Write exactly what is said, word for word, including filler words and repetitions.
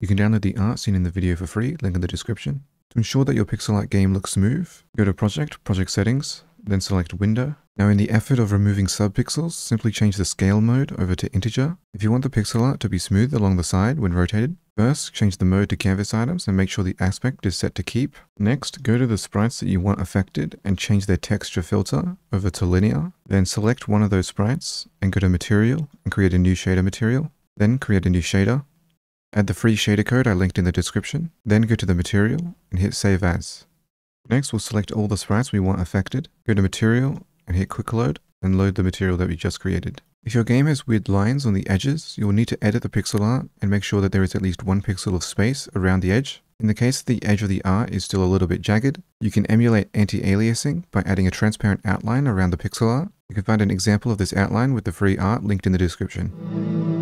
You can download the art seen in the video for free, link in the description. To ensure that your pixel art game looks smooth, go to Project, Project Settings, then select Window. Now in the effort of removing subpixels, simply change the scale mode over to integer. If you want the pixel art to be smooth along the side when rotated, first change the mode to canvas items and make sure the aspect is set to keep. Next, go to the sprites that you want affected and change their texture filter over to linear. Then select one of those sprites and go to material and create a new shader material. Then create a new shader. Add the free shader code I linked in the description. Then go to the material and hit save as. Next, we'll select all the sprites we want affected, go to material and hit quick load and load the material that we just created. If your game has weird lines on the edges, you will need to edit the pixel art and make sure that there is at least one pixel of space around the edge. In the case the edge of the art is still a little bit jagged, you can emulate anti-aliasing by adding a transparent outline around the pixel art. You can find an example of this outline with the free art linked in the description.